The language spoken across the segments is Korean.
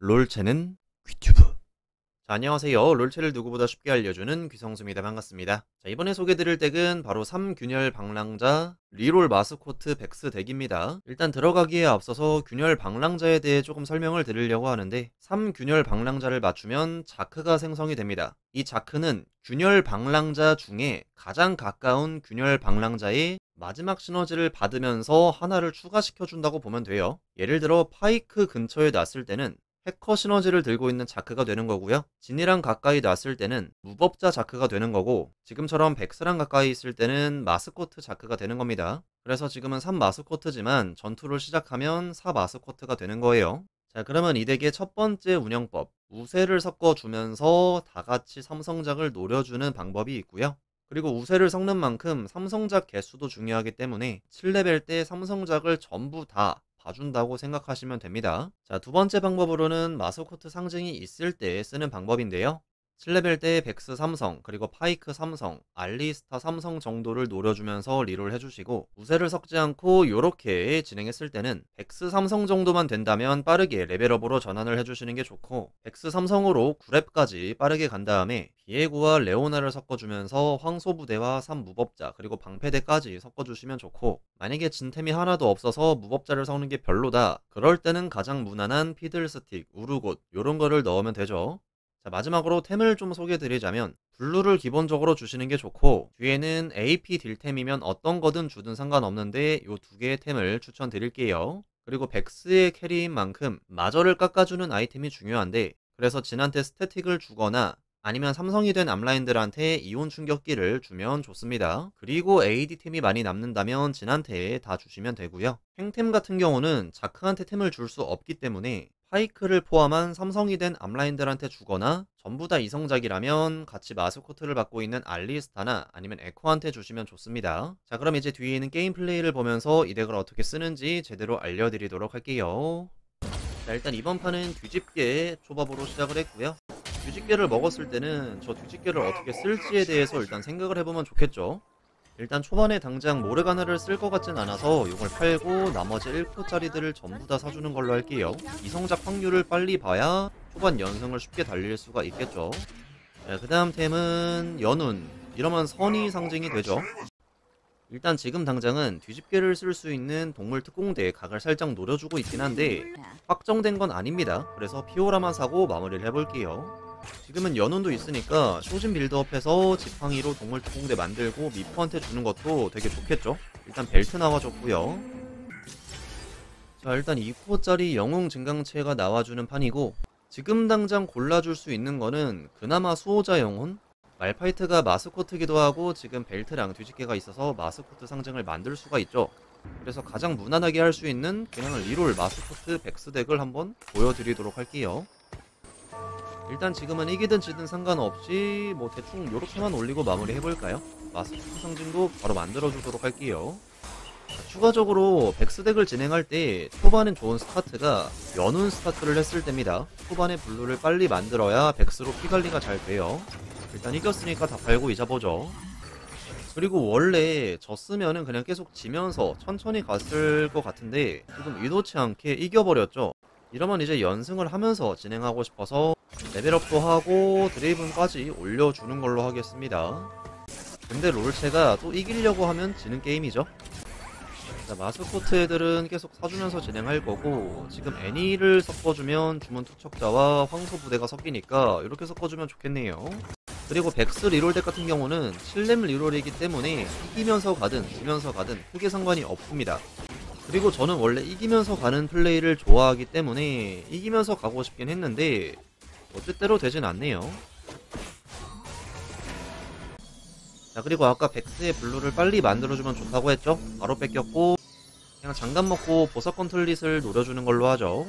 롤체는 귀튜브. 자, 안녕하세요. 롤체를 누구보다 쉽게 알려주는 귀성수입니다. 반갑습니다. 자, 이번에 소개드릴 덱은 바로 3균열 방랑자 리롤 마스코트 벡스 덱입니다. 일단 들어가기에 앞서서 균열 방랑자에 대해 조금 설명을 드리려고 하는데 3균열 방랑자를 맞추면 자크가 생성이 됩니다. 이 자크는 균열 방랑자 중에 가장 가까운 균열 방랑자의 마지막 시너지를 받으면서 하나를 추가시켜준다고 보면 돼요. 예를 들어 파이크 근처에 놨을 때는 해커 시너지를 들고 있는 자크가 되는 거고요. 진이랑 가까이 놨을 때는 무법자 자크가 되는 거고, 지금처럼 벡스랑 가까이 있을 때는 마스코트 자크가 되는 겁니다. 그래서 지금은 3마스코트지만 전투를 시작하면 4마스코트가 되는 거예요. 자, 그러면 이 덱의 첫 번째 운영법, 우세를 섞어주면서 다같이 삼성작을 노려주는 방법이 있고요. 그리고 우세를 섞는 만큼 삼성작 개수도 중요하기 때문에 7레벨 때 삼성작을 전부 다 봐준다고 생각하시면 됩니다. 자, 두 번째 방법으로는 마스코트 상징이 있을 때 쓰는 방법인데요. 7레벨 때 벡스 삼성, 그리고 파이크 삼성, 알리스타 삼성 정도를 노려주면서 리롤 해주시고, 우세를 섞지 않고 요렇게 진행했을 때는 벡스 삼성 정도만 된다면 빠르게 레벨업으로 전환을 해주시는 게 좋고, 벡스 삼성으로 9렙까지 빠르게 간 다음에 비에고와 레오나를 섞어주면서 황소부대와 3무법자, 그리고 방패대까지 섞어주시면 좋고, 만약에 진템이 하나도 없어서 무법자를 섞는 게 별로다, 그럴 때는 가장 무난한 피들스틱, 우르곳 요런 거를 넣으면 되죠. 자, 마지막으로 템을 좀 소개드리자면 블루를 기본적으로 주시는 게 좋고, 뒤에는 AP 딜템이면 어떤 거든 주든 상관없는데 요 두 개의 템을 추천드릴게요. 그리고 벡스의 캐리인 만큼 마저를 깎아주는 아이템이 중요한데, 그래서 진한테 스태틱을 주거나 아니면 삼성이 된 암라인들한테 이온 충격기를 주면 좋습니다. 그리고 AD템이 많이 남는다면 진한테 다 주시면 되고요. 행템 같은 경우는 자크한테 템을 줄 수 없기 때문에 파이크를 포함한 삼성이 된 암라인들한테 주거나, 전부 다 이성작이라면 같이 마스코트를 받고 있는 알리스타나 아니면 에코한테 주시면 좋습니다. 자, 그럼 이제 뒤에 있는 게임 플레이를 보면서 이 덱을 어떻게 쓰는지 제대로 알려드리도록 할게요. 자, 일단 이번 판은 뒤집개 초밥으로 시작을 했고요. 뒤집개를 먹었을 때는 저 뒤집개를 어떻게 쓸지에 대해서 일단 생각을 해보면 좋겠죠. 일단 초반에 당장 모르가나를 쓸 것 같진 않아서 이걸 팔고 나머지 1코짜리들을 전부 다 사주는 걸로 할게요. 이성작 확률을 빨리 봐야 초반 연승을 쉽게 달릴 수가 있겠죠. 네, 그 다음 템은 연운. 이러면 선의 상징이 되죠. 일단 지금 당장은 뒤집개를 쓸 수 있는 동물 특공대의 각을 살짝 노려주고 있긴 한데 확정된 건 아닙니다. 그래서 피오라만 사고 마무리를 해볼게요. 지금은 연운도 있으니까 쇼진 빌드업해서 지팡이로 동물 특공대 만들고 미포한테 주는 것도 되게 좋겠죠. 일단 벨트 나와줬고요. 자, 일단 2코어짜리 영웅 증강체가 나와주는 판이고, 지금 당장 골라줄 수 있는 거는 그나마 수호자 영혼? 말파이트가 마스코트기도 하고 지금 벨트랑 뒤집개가 있어서 마스코트 상징을 만들 수가 있죠. 그래서 가장 무난하게 할 수 있는 그냥 리롤 마스코트 벡스 덱을 한번 보여드리도록 할게요. 일단 지금은 이기든 지든 상관없이 뭐 대충 요렇게만 올리고 마무리 해볼까요? 마스코트 상징도 바로 만들어주도록 할게요. 자, 추가적으로 벡스덱을 진행할 때 초반엔 좋은 스타트가 연운 스타트를 했을 때입니다. 초반에 블루를 빨리 만들어야 벡스로 피관리가 잘 돼요. 일단 이겼으니까 다 팔고 잊어보죠. 그리고 원래 졌으면은 그냥 계속 지면서 천천히 갔을 것 같은데 지금 의도치 않게 이겨버렸죠. 이러면 이제 연승을 하면서 진행하고 싶어서 레벨업도 하고 드레이븐까지 올려주는 걸로 하겠습니다. 근데 롤체가 또 이기려고 하면 지는 게임이죠. 자, 마스코트 애들은 계속 사주면서 진행할 거고, 지금 애니를 섞어주면 주문 투척자와 황소 부대가 섞이니까 이렇게 섞어주면 좋겠네요. 그리고 벡스 리롤 덱 같은 경우는 7렙 리롤이기 때문에 이기면서 가든 지면서 가든 크게 상관이 없습니다. 그리고 저는 원래 이기면서 가는 플레이를 좋아하기 때문에 이기면서 가고 싶긴 했는데 뭐 뜻대로 되진 않네요. 자, 그리고 아까 벡스의 블루를 빨리 만들어주면 좋다고 했죠? 바로 뺏겼고 그냥 장갑 먹고 보석 건틀릿을 노려주는 걸로 하죠.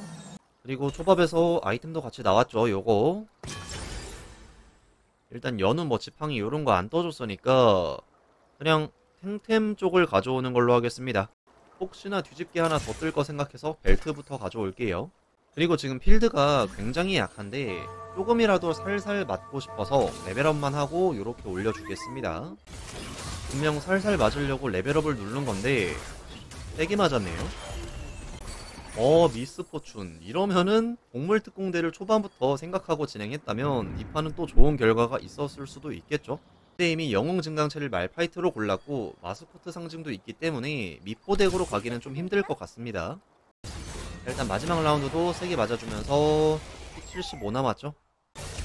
그리고 초밥에서 아이템도 같이 나왔죠. 요거 일단 연우 뭐 지팡이 요런거 안 떠줬으니까 그냥 탱템 쪽을 가져오는 걸로 하겠습니다. 혹시나 뒤집개 하나 더 뜰 거 생각해서 벨트부터 가져올게요. 그리고 지금 필드가 굉장히 약한데 조금이라도 살살 맞고 싶어서 레벨업만 하고 요렇게 올려주겠습니다. 분명 살살 맞으려고 레벨업을 누른 건데 세게 맞았네요. 미스포춘. 이러면은 동물특공대를 초반부터 생각하고 진행했다면 이 판은 또 좋은 결과가 있었을 수도 있겠죠. 이미 영웅 증강체를 말파이트로 골랐고 마스코트 상징도 있기 때문에 미포덱으로 가기는 좀 힘들 것 같습니다. 일단 마지막 라운드도 세게 맞아주면서 75 남았죠.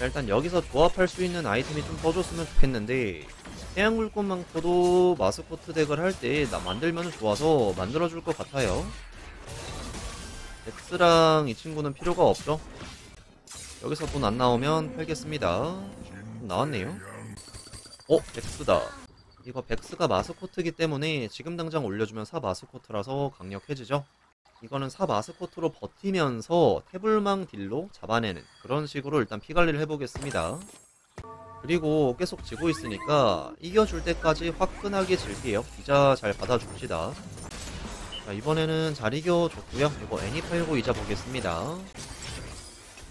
일단 여기서 조합할 수 있는 아이템이 좀 떠줬으면 좋겠는데 태양굴꽃망토도 마스코트 덱을 할 때 만들면 좋아서 만들어줄 것 같아요. 벡스랑 이 친구는 필요가 없죠. 여기서 돈 안 나오면 팔겠습니다. 나왔네요. 벡스다. 이거 벡스가 마스코트이기 때문에 지금 당장 올려주면 4 마스코트라서 강력해지죠. 이거는 4 마스코트로 버티면서 태블망 딜로 잡아내는 그런 식으로 일단 피관리를 해보겠습니다. 그리고 계속 지고 있으니까 이겨줄 때까지 화끈하게 질게요. 이자 잘 받아줍시다. 자, 이번에는 잘 이겨줬고요. 이거 애니 팔고 이자 보겠습니다.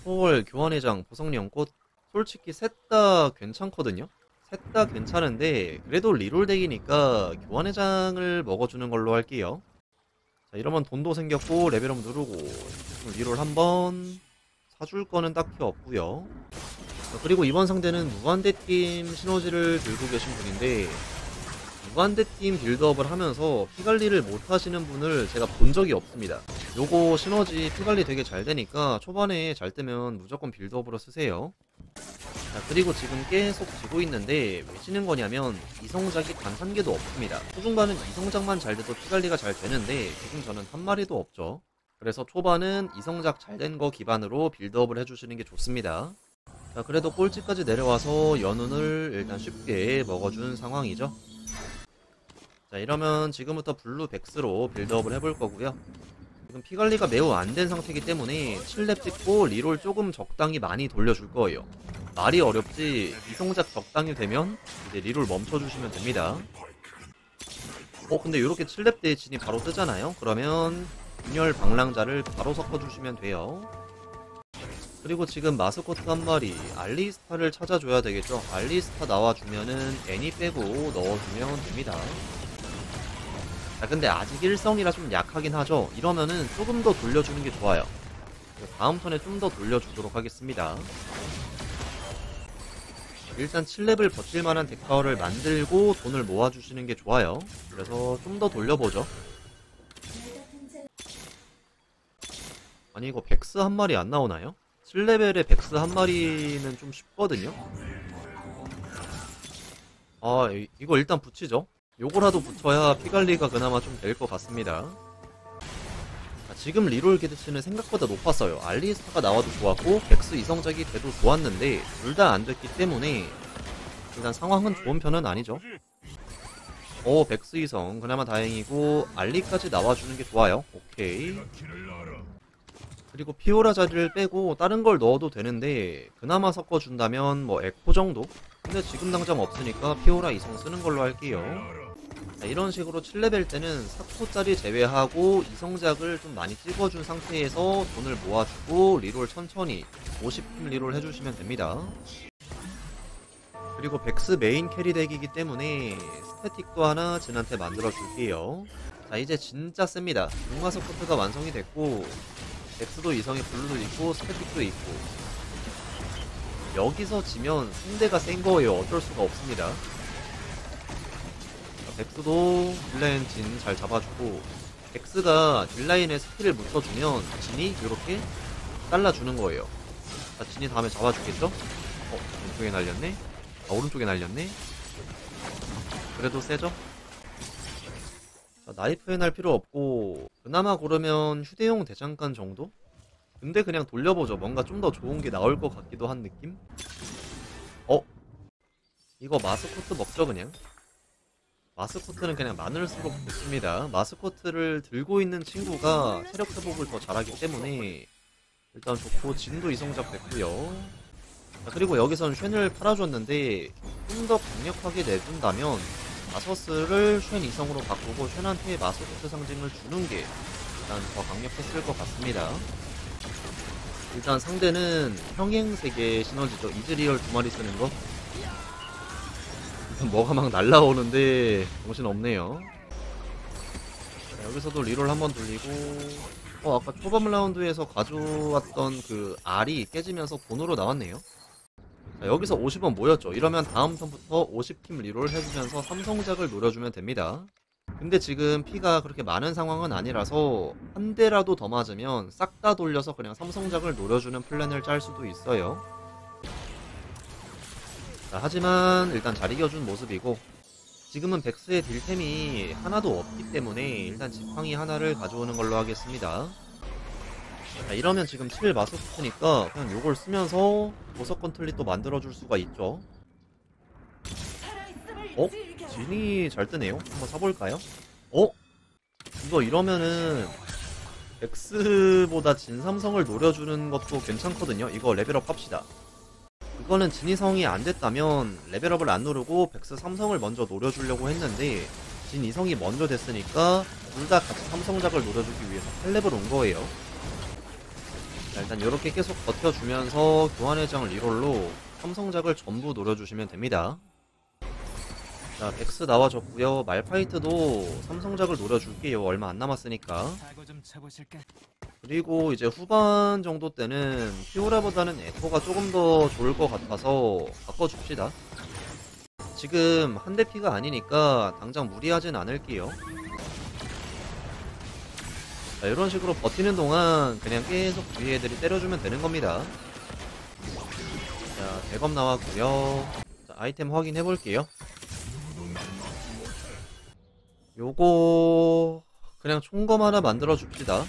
초월, 교환회장, 보석연꽃. 솔직히 셋 다 괜찮거든요. 셋 다 괜찮은데 그래도 리롤덱이니까 교환회장을 먹어주는 걸로 할게요. 자, 이러면 돈도 생겼고 레벨업 누르고 리롤 한번 사줄 거는 딱히 없고요. 자, 그리고 이번 상대는 무한대팀 시너지를 들고 계신 분인데 무한대팀 빌드업을 하면서 피관리를 못하시는 분을 제가 본 적이 없습니다. 요거 시너지 피관리 되게 잘 되니까 초반에 잘 뜨면 무조건 빌드업으로 쓰세요. 자, 그리고 지금 계속 지고 있는데 왜 지는 거냐면 이성작이 단 한 개도 없습니다. 초중반은 이성작만 잘 돼도 피관리가 잘 되는데 지금 저는 한 마리도 없죠. 그래서 초반은 이성작 잘 된 거 기반으로 빌드업을 해주시는 게 좋습니다. 자, 그래도 꼴찌까지 내려와서 연운을 일단 쉽게 먹어준 상황이죠. 자, 이러면 지금부터 블루 백스로 빌드업을 해볼 거고요. 지금 피관리가 매우 안 된 상태이기 때문에 7렙 찍고 리롤 조금 적당히 많이 돌려줄 거예요. 말이 어렵지 이성작 적당히 되면 이제 리롤 멈춰주시면 됩니다. 근데 이렇게 7렙 때 진이 바로 뜨잖아요. 그러면 분열 방랑자를 바로 섞어주시면 돼요. 그리고 지금 마스코트 한 마리 알리스타를 찾아줘야 되겠죠. 알리스타 나와주면은 애니 빼고 넣어주면 됩니다. 자, 근데 아직 1성이라 좀 약하긴 하죠. 이러면은 조금 더 돌려주는 게 좋아요. 다음 턴에 좀 더 돌려주도록 하겠습니다. 일단 7렙을 버틸만한 덱파워를 만들고 돈을 모아주시는 게 좋아요. 그래서 좀 더 돌려보죠. 아니, 이거 벡스 한 마리 안 나오나요? 7레벨에 벡스 한 마리는 좀 쉽거든요? 이거 일단 붙이죠. 요거라도 붙여야 피관리가 그나마 좀 될 것 같습니다. 자, 지금 리롤 기대치는 생각보다 높았어요. 알리스타가 나와도 좋았고 벡스 이성작이 돼도 좋았는데 둘 다 안 됐기 때문에 일단 상황은 좋은 편은 아니죠. 벡스 이성 그나마 다행이고 알리까지 나와주는 게 좋아요. 오케이. 그리고 피오라 자리를 빼고 다른 걸 넣어도 되는데 그나마 섞어준다면 에코 정도? 근데 지금 당장 없으니까 피오라 이성 쓰는 걸로 할게요. 자, 이런 식으로 7레벨 때는 4코짜리 제외하고 이성작을 좀 많이 찍어준 상태에서 돈을 모아주고 리롤 천천히 50팀 리롤 해주시면 됩니다. 그리고 벡스 메인 캐리덱이기 때문에 스태틱도 하나 진한테 만들어줄게요. 자, 이제 진짜 셉니다. 융화 서포트가 완성이 됐고 벡스도 이성에 블루도 있고 스태틱도 있고 여기서 지면 상대가 센 거예요. 어쩔 수가 없습니다. 벡스도 딜라인 진 잘 잡아주고 벡스가 딜라인에 스킬을 묻혀주면 진이 이렇게 잘라주는 거예요. 자, 진이 다음에 잡아주겠죠? 왼쪽에 날렸네? 오른쪽에 날렸네? 그래도 세죠? 자, 나이프에 날 필요 없고 그나마 고르면 휴대용 대장간 정도? 근데 그냥 돌려보죠. 뭔가 좀 더 좋은 게 나올 것 같기도 한 느낌? 이거 마스코트 먹죠 그냥? 마스코트는 그냥 많을수록 좋습니다. 마스코트를 들고 있는 친구가 체력 회복을 더 잘하기 때문에 일단 좋고 진도 이성작 됐고요. 자, 그리고 여기선 쉔을 팔아줬는데 좀 더 강력하게 내준다면 아서스를 쉔 이성으로 바꾸고 쉔한테 마스코트 상징을 주는 게 일단 더 강력했을 것 같습니다. 일단 상대는 평행세계 시너지죠. 이즈리얼 2마리 쓰는 거. 뭐가 막 날라오는데 정신없네요. 자, 여기서도 리롤 한번 돌리고 아까 초반 라운드에서 가져왔던 그 알이 깨지면서 본으로 나왔네요. 자, 여기서 50원 모였죠. 이러면 다음 턴부터 50팀 리롤 해주면서 삼성작을 노려주면 됩니다. 근데 지금 피가 그렇게 많은 상황은 아니라서 한 대라도 더 맞으면 싹 다 돌려서 그냥 삼성작을 노려주는 플랜을 짤 수도 있어요. 자, 하지만 일단 잘 이겨준 모습이고, 지금은 벡스의 딜템이 하나도 없기 때문에 일단 지팡이 하나를 가져오는 걸로 하겠습니다. 자, 이러면 지금 7 마스터니까 그냥 요걸 쓰면서 보석 건틀릿 또 만들어줄 수가 있죠. 어? 진이 잘 뜨네요? 한번 사볼까요? 어? 이거 이러면은 엑스보다 진 삼성을 노려주는 것도 괜찮거든요. 이거 레벨업 합시다. 이거는 진이 성이 안됐다면 레벨업을 안 누르고 벡스 삼성을 먼저 노려주려고 했는데 진 이성이 먼저 됐으니까 둘 다 같이 삼성작을 노려주기 위해서 8렙을 온거예요. 자, 일단 이렇게 계속 버텨주면서 교환회장 리롤로 삼성작을 전부 노려주시면 됩니다. 자, 벡스 나와줬고요. 말파이트도 삼성작을 노려줄게요. 얼마 안 남았으니까. 그리고 이제 후반 정도 때는 피오라보다는 에코가 조금 더 좋을 것 같아서 바꿔줍시다. 지금 한 대 피가 아니니까 당장 무리하진 않을게요. 자, 이런 식으로 버티는 동안 그냥 계속 뒤에 애들이 때려주면 되는 겁니다. 자, 대검 나왔고요. 자, 아이템 확인해볼게요. 요거 그냥 총검 하나 만들어 줍시다.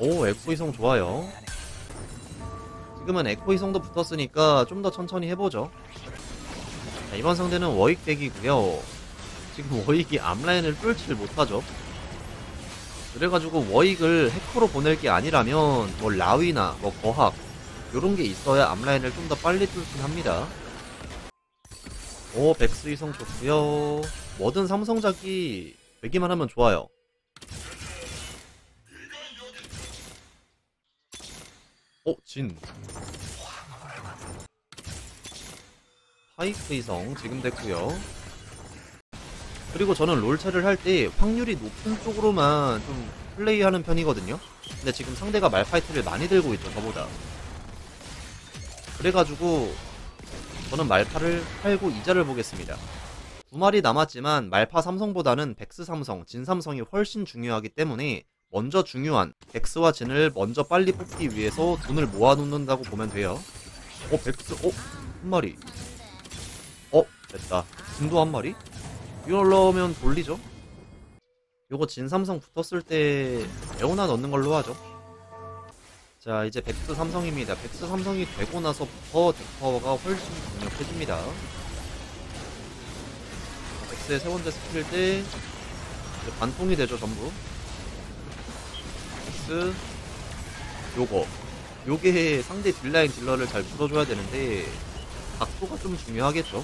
오, 에코 이송 좋아요. 지금은 에코 이송도 붙었으니까 좀 더 천천히 해보죠. 자, 이번 상대는 워윅 덱이고요. 지금 워윅이 앞라인을 뚫지를 못하죠. 그래가지고 워윅을 해커로 보낼 게 아니라면 뭐 라위나 뭐 거학 요런게 있어야 앞라인을 좀 더 빨리 뚫긴 합니다. 오, 벡스 이성 좋구요. 뭐든 삼성작이 되기만 하면 좋아요. 오, 진 파이크 이성 지금 됐구요. 그리고 저는 롤체를 할 때 확률이 높은 쪽으로만 좀 플레이하는 편이거든요. 근데 지금 상대가 말파이트를 많이 들고 있죠, 저보다. 그래가지고 저는 말파를 팔고 이자를 보겠습니다. 2마리 남았지만 말파 삼성보다는 벡스 삼성, 진 삼성이 훨씬 중요하기 때문에 먼저 중요한 벡스와 진을 먼저 빨리 뽑기 위해서 돈을 모아놓는다고 보면 돼요. 어, 벡스, 어? 한 마리. 어? 됐다. 진도 한 마리? 이러려면 돌리죠? 요거 진 삼성 붙었을 때 레오나 넣는 걸로 하죠. 자, 이제 벡스 삼성입니다. 벡스 삼성이 되고 나서부터 덱파워가 훨씬 강력해집니다. 벡스의 세 번째 스킬 때 이제 반통이 되죠, 전부. 벡스 요거 요게 상대 딜라인 딜러를 잘 풀어줘야 되는데 각도가 좀 중요하겠죠?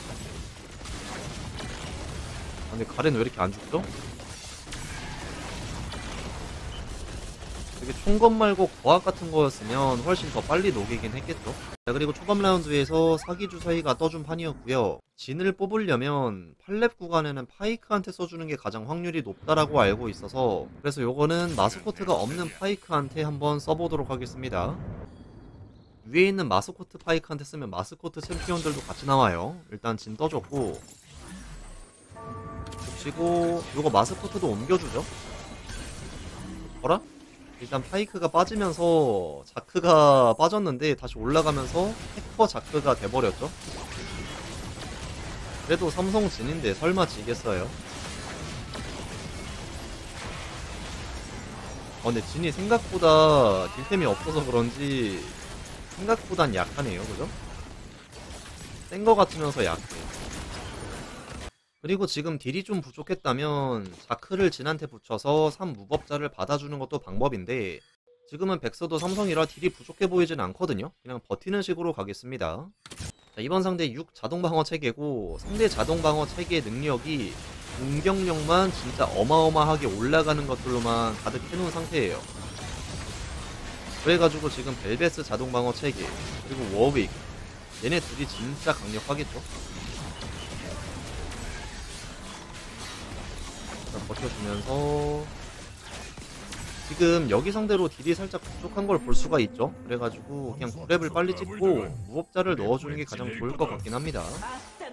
아, 근데 가렌 왜 이렇게 안 죽죠? 이게 총검 말고 거학 같은 거였으면 훨씬 더 빨리 녹이긴 했겠죠. 자, 그리고 초반 라운드에서 사기주사위가 떠준 판이었고요. 진을 뽑으려면 8렙 구간에는 파이크한테 써주는 게 가장 확률이 높다라고 알고 있어서 그래서 요거는 마스코트가 없는 파이크한테 한번 써보도록 하겠습니다. 위에 있는 마스코트 파이크한테 쓰면 마스코트 챔피언들도 같이 나와요. 일단 진 떠줬고 그리고 요거 마스코트도 옮겨주죠. 어라? 일단 파이크가 빠지면서 자크가 빠졌는데 다시 올라가면서 해커 자크가 돼버렸죠. 그래도 삼성 진인데 설마 지겠어요? 근데 진이 생각보다 딜템이 없어서 그런지 생각보단 약하네요, 그죠? 센 거 같으면서 약해. 그리고 지금 딜이 좀 부족했다면 자크를 진한테 붙여서 3무법자를 받아주는 것도 방법인데 지금은 벡스도 삼성이라 딜이 부족해 보이진 않거든요. 그냥 버티는 식으로 가겠습니다. 자, 이번 상대 6 자동방어 체계고 상대 자동방어 체계 능력이 공격력만 진짜 어마어마하게 올라가는 것들로만 가득 해놓은 상태예요. 그래가지고 지금 벨베스 자동방어 체계 그리고 워윅 얘네 둘이 진짜 강력하겠죠. 버텨주면서 지금 여기 상대로 딜이 살짝 부족한 걸 볼 수가 있죠. 그래가지고 그냥 고랩을 빨리 찍고 무법자를 넣어주는 게 가장 좋을 것 같긴 합니다.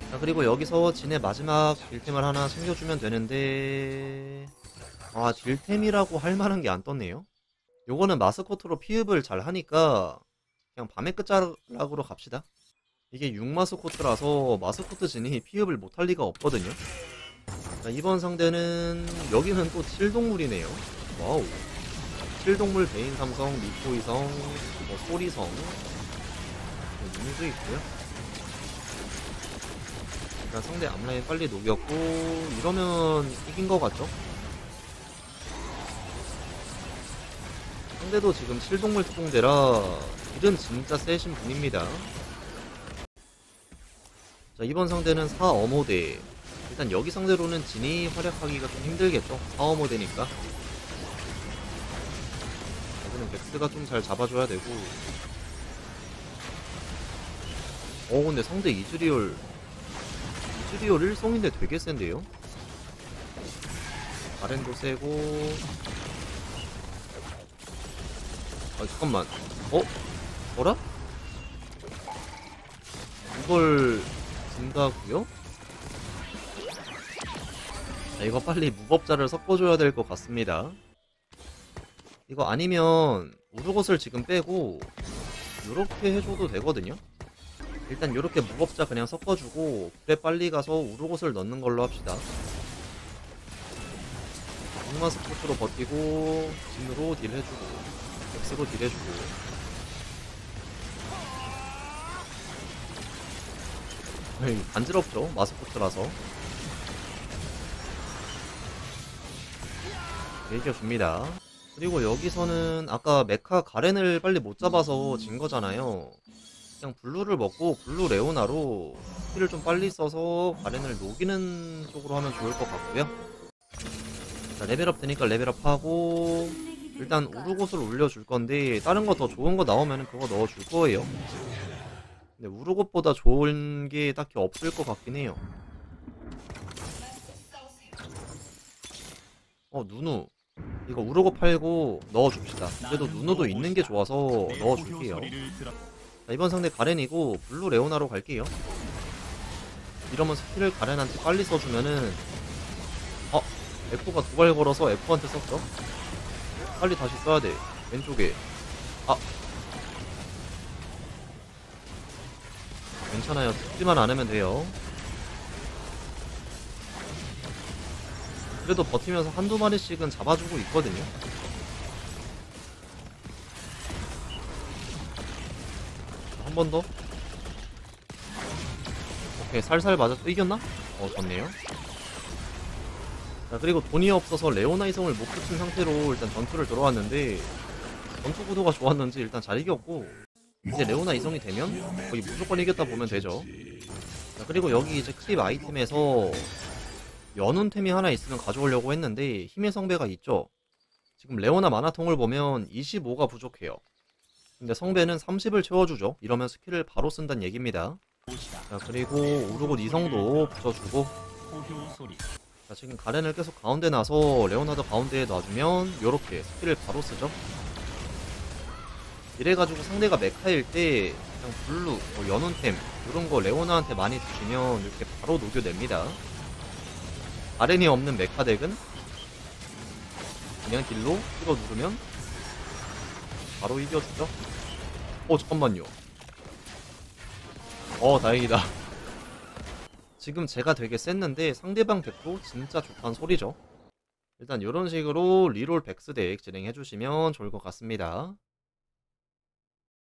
자, 그리고 여기서 진의 마지막 딜템을 하나 챙겨주면 되는데, 아, 딜템이라고 할 만한 게 안 떴네요. 요거는 마스코트로 피흡을 잘 하니까 그냥 밤의 끝자락으로 갑시다. 이게 6마스코트라서 마스코트 진이 피흡을 못할 리가 없거든요. 자, 이번 상대는 여기는 또 7동물이네요. 와우. 7동물 베인삼성, 미포이성, 뭐 소리성, 눈도 있고요. 자, 상대 앞라인 빨리 녹였고 이러면 이긴 거 같죠? 상대도 지금 7동물 특공대라 딜은 진짜 세신 분입니다. 자, 이번 상대는 4어모대. 일단 여기 상대로는 진이 활약하기가 좀 힘들겠죠? 4어모대니까 여기는 벡스가 좀 잘 잡아줘야 되고. 근데 상대 이즈리얼 1성인데 되게 센데요? 바렌도 세고. 아, 잠깐만. 뭐라? 이걸 준다고요? 자, 이거 빨리 무법자를 섞어줘야 될 것 같습니다. 이거 아니면 우르곳을 지금 빼고 요렇게 해줘도 되거든요? 일단 요렇게 무법자 그냥 섞어주고 그래 빨리 가서 우르곳을 넣는 걸로 합시다. 악마 스포트로 버티고 진으로 딜해주고 엑스로 딜해주고. 간지럽죠? 마스코트라서 이겨줍니다. 그리고 여기서는 아까 메카 가렌을 빨리 못 잡아서 진 거잖아요. 그냥 블루를 먹고 블루 레오나로 스킬을 좀 빨리 써서 가렌을 녹이는 쪽으로 하면 좋을 것 같고요. 자, 레벨업 되니까 레벨업하고 일단 우르곳을 올려줄 건데 다른 거 더 좋은 거 나오면 그거 넣어줄 거예요. 근데 우르곳보다 좋은 게 딱히 없을 것 같긴 해요. 누누 이거 우르곳 팔고 넣어줍시다. 그래도 누누도 있는 게 좋아서 넣어줄게요. 자, 이번 상대 가렌이고 블루 레오나로 갈게요. 이러면 스킬을 가렌한테 빨리 써주면은 에코가 도발 걸어서 에코한테 썼죠. 빨리 다시 써야 돼. 왼쪽에. 괜찮아요. 죽지만 않으면 돼요. 그래도 버티면서 한두 마리씩은 잡아주고 있거든요. 한 번 더. 오케이. 살살 맞아. 이겼나? 좋네요. 자, 그리고 돈이 없어서 레오나 이성을 못 붙인 상태로 일단 전투를 들어왔는데 전투 구도가 좋았는지 일단 잘 이겼고 이제 레오나 이성이 되면 거의 무조건 이겼다 보면 되죠. 자, 그리고 여기 이제 크립 아이템에서 연운템이 하나 있으면 가져오려고 했는데 힘의 성배가 있죠. 지금 레오나 만화통을 보면 25가 부족해요. 근데 성배는 30을 채워주죠. 이러면 스킬을 바로 쓴다는 얘기입니다. 자, 그리고 우르곳 이성도 붙여주고. 자, 지금 가렌을 계속 가운데 놔서 레오나도 가운데에 놔주면 요렇게 스킬을 바로 쓰죠. 이래가지고 상대가 메카일 때 그냥 블루, 뭐 연운템 요런거 레오나한테 많이 주시면 이렇게 바로 녹여냅니다. 가렌이 없는 메카 덱은 그냥 딜로 찍어 누르면 바로 이겨주죠. 잠깐만요. 다행이다. 지금 제가 되게 셌는데 상대방 덱도 진짜 좋단 소리죠. 일단 이런 식으로 리롤 벡스 덱 진행해주시면 좋을 것 같습니다.